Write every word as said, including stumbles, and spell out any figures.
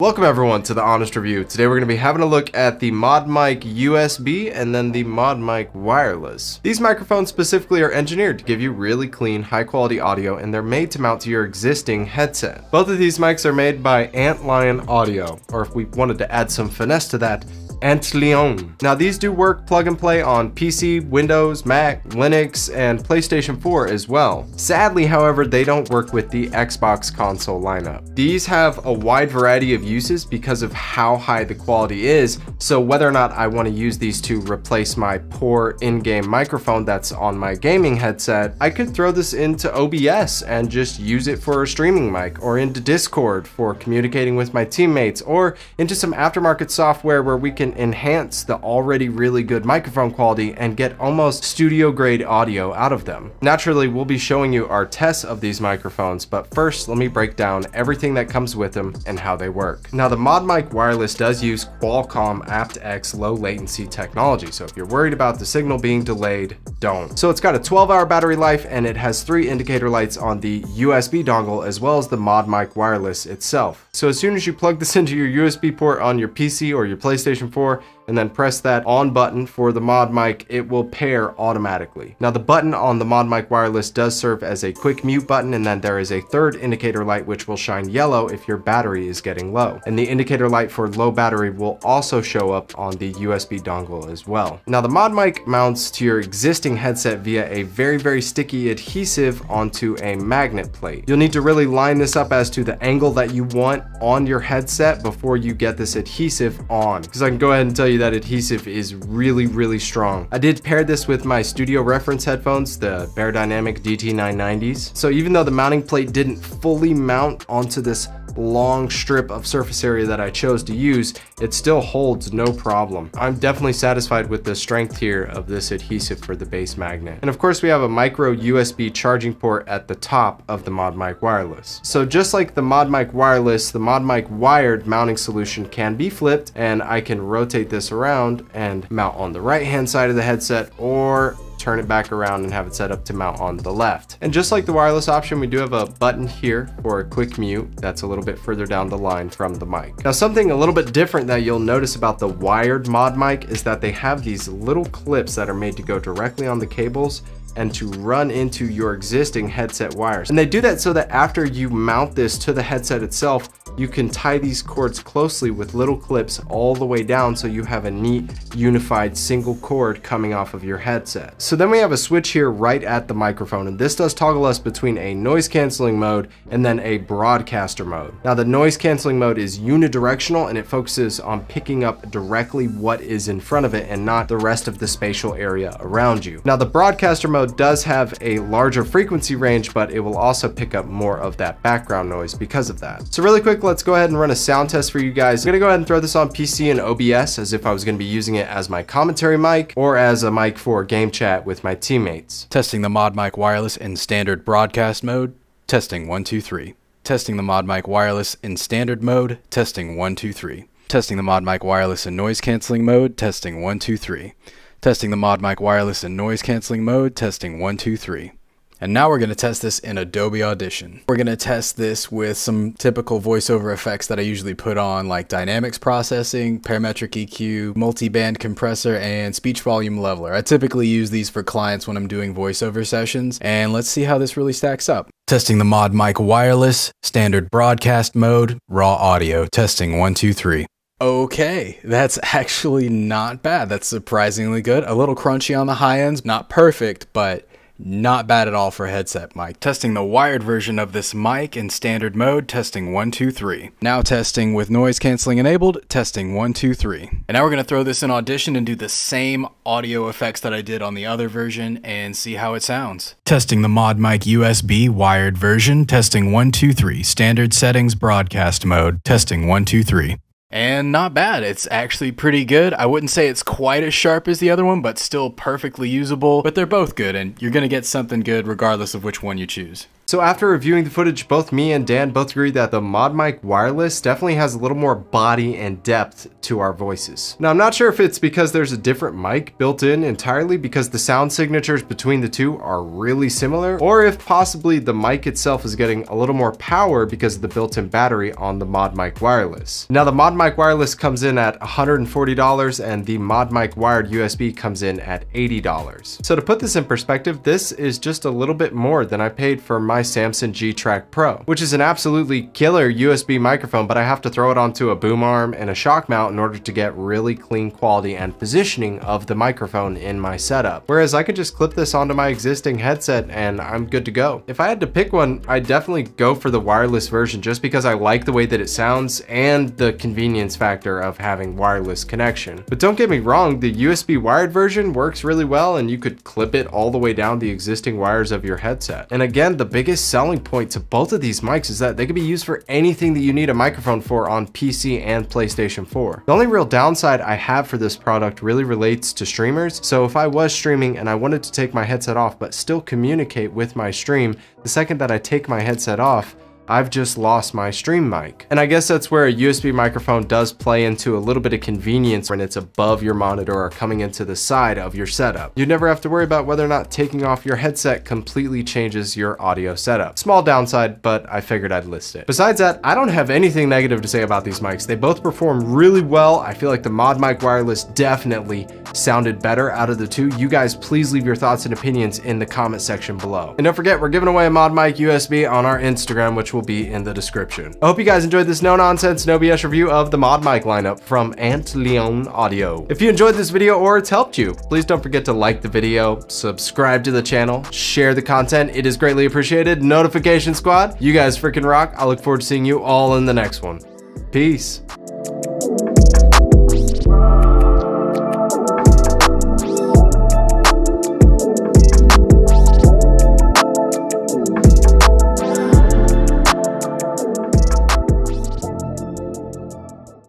Welcome everyone to The Honest Review. Today we're going to be having a look at the ModMic U S B and then the ModMic Wireless. These microphones specifically are engineered to give you really clean, high quality audio, and they're made to mount to your existing headset. Both of these mics are made by Antlion Audio, or if we wanted to add some finesse to that, Antlion. Now these do work plug and play on P C, Windows, Mac, Linux, and PlayStation four as well. Sadly, however, they don't work with the Xbox console lineup. These have a wide variety of uses because of how high the quality is, so whether or not I want to use these to replace my poor in-game microphone that's on my gaming headset, I could throw this into O B S and just use it for a streaming mic, or into Discord for communicating with my teammates, or into some aftermarket software where we can enhance the already really good microphone quality and get almost studio grade audio out of them. Naturally, we'll be showing you our tests of these microphones, but first let me break down everything that comes with them and how they work. Now the ModMic Wireless does use Qualcomm aptX low latency technology, so if you're worried about the signal being delayed, don't. So it's got a twelve hour battery life, and it has three indicator lights on the U S B dongle as well as the ModMic Wireless itself. So as soon as you plug this into your U S B port on your P C or your PlayStation four, and then press that on button for the ModMic, it will pair automatically. Now the button on the ModMic Wireless does serve as a quick mute button, and then there is a third indicator light which will shine yellow if your battery is getting low. And the indicator light for low battery will also show up on the U S B dongle as well. Now the ModMic mounts to your existing headset via a very, very sticky adhesive onto a magnet plate. You'll need to really line this up as to the angle that you want on your headset before you get this adhesive on, because I can go ahead and tell you that adhesive is really, really strong. I did pair this with my studio reference headphones, the Beyerdynamic D T nine ninety s. So even though the mounting plate didn't fully mount onto this long strip of surface area that I chose to use, it still holds no problem. I'm definitely satisfied with the strength here of this adhesive for the base magnet. And of course we have a micro U S B charging port at the top of the ModMic Wireless. So just like the ModMic Wireless, the ModMic wired mounting solution can be flipped, and I can rotate this around and mount on the right hand side of the headset, or turn it back around and have it set up to mount on the left. And just like the wireless option, we do have a button here for a quick mute that's a little bit further down the line from the mic. Now something a little bit different that you'll notice about the wired ModMic is that they have these little clips that are made to go directly on the cables and to run into your existing headset wires. And they do that so that after you mount this to the headset itself, you can tie these cords closely with little clips all the way down, so you have a neat unified single cord coming off of your headset. So then we have a switch here right at the microphone, and this does toggle us between a noise canceling mode and then a broadcaster mode. Now the noise canceling mode is unidirectional, and it focuses on picking up directly what is in front of it and not the rest of the spatial area around you. Now the broadcaster mode does have a larger frequency range, but it will also pick up more of that background noise because of that. So really quick, let's go ahead and run a sound test for you guys. I'm gonna go ahead and throw this on P C and O B S as if I was gonna be using it as my commentary mic or as a mic for game chat with my teammates. Testing the ModMic Wireless in standard broadcast mode. Testing one, two, three. Testing the ModMic Wireless in standard mode. Testing one, two, three. Testing the ModMic Wireless in noise canceling mode. Testing one, two, three. Testing the ModMic Wireless in noise canceling mode. Testing one, two, three. And now we're going to test this in Adobe Audition. We're going to test this with some typical voiceover effects that I usually put on, like dynamics processing, parametric E Q, multi-band compressor, and speech volume leveler. I typically use these for clients when I'm doing voiceover sessions, and let's see how this really stacks up. Testing the ModMic Wireless, standard broadcast mode, raw audio, testing one, two, three. Okay, that's actually not bad. That's surprisingly good. A little crunchy on the high ends, not perfect, but not bad at all for a headset mic. Testing the wired version of this mic in standard mode, testing one, two, three. Now testing with noise canceling enabled, testing one, two, three. And now we're gonna throw this in Audition and do the same audio effects that I did on the other version and see how it sounds. Testing the ModMic U S B wired version, testing one, two, three. Standard settings, broadcast mode, testing one, two, three. And not bad. It's actually pretty good. I wouldn't say it's quite as sharp as the other one, but still perfectly usable. But they're both good, and you're going to get something good regardless of which one you choose. So after reviewing the footage, both me and Dan both agree that the ModMic Wireless definitely has a little more body and depth to our voices. Now I'm not sure if it's because there's a different mic built in entirely because the sound signatures between the two are really similar, or if possibly the mic itself is getting a little more power because of the built-in battery on the ModMic Wireless. Now the ModMic Wireless comes in at one hundred forty dollars and the ModMic wired U S B comes in at eighty dollars. So to put this in perspective, this is just a little bit more than I paid for my My Samson G-Track Pro, which is an absolutely killer U S B microphone, but I have to throw it onto a boom arm and a shock mount in order to get really clean quality and positioning of the microphone in my setup. Whereas I could just clip this onto my existing headset and I'm good to go. If I had to pick one, I'd definitely go for the wireless version just because I like the way that it sounds and the convenience factor of having wireless connection. But don't get me wrong, the U S B wired version works really well and you could clip it all the way down the existing wires of your headset. And again, the big The biggest selling point to both of these mics is that they can be used for anything that you need a microphone for on P C and PlayStation four. The only real downside I have for this product really relates to streamers. So if I was streaming and I wanted to take my headset off but still communicate with my stream, the second that I take my headset off, I've just lost my stream mic. And I guess that's where a U S B microphone does play into a little bit of convenience when it's above your monitor or coming into the side of your setup. You never have to worry about whether or not taking off your headset completely changes your audio setup. Small downside, but I figured I'd list it. Besides that, I don't have anything negative to say about these mics. They both perform really well. I feel like the ModMic Wireless definitely sounded better out of the two. You guys, please leave your thoughts and opinions in the comment section below. And don't forget, we're giving away a ModMic U S B on our Instagram, which will be in the description. I hope you guys enjoyed this no-nonsense, no B S review of the ModMic lineup from Antlion Audio. If you enjoyed this video or it's helped you, please don't forget to like the video, subscribe to the channel, share the content. It is greatly appreciated. Notification squad, you guys freaking rock. I look forward to seeing you all in the next one. Peace.